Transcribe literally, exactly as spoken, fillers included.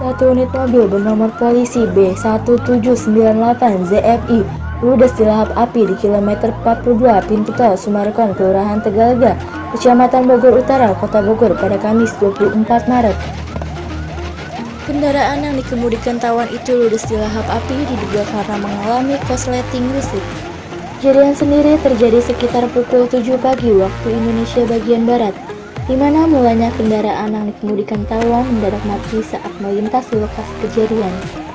Satu unit mobil bernomor polisi B satu tujuh sembilan delapan Z F I ludes dilahap api di kilometer empat puluh dua pintu tol Summarecon, Kelurahan Tegalega, Kecamatan Bogor Utara, Kota Bogor pada Kamis dua puluh empat Maret. Kendaraan yang dikemudikan tawan itu ludes dilahap api diduga karena mengalami korsleting listrik. Kejadian sendiri terjadi sekitar pukul tujuh pagi waktu Indonesia bagian Barat, di mana mulanya kendaraan yang dikemudikan tawan mendadak mati saat melintas di lokasi kejadian.